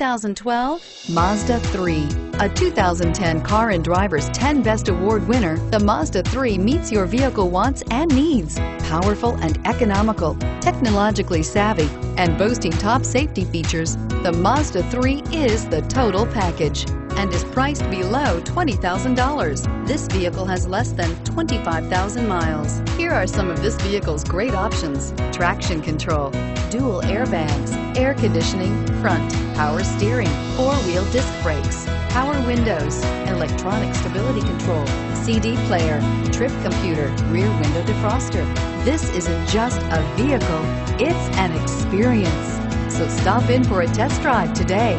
2012 Mazda 3. A 2010 Car and Driver's 10 Best Award winner, the Mazda 3 meets your vehicle wants and needs. Powerful and economical, technologically savvy, and boasting top safety features, the Mazda 3 is the total package and is priced below $20,000. This vehicle has less than 25,000 miles. Here are some of this vehicle's great options: traction control, dual airbags, air conditioning, front, power steering, four-wheel disc brakes, power windows, electronic stability control, CD player, trip computer, rear window defroster. This isn't just a vehicle, it's an experience. So stop in for a test drive today.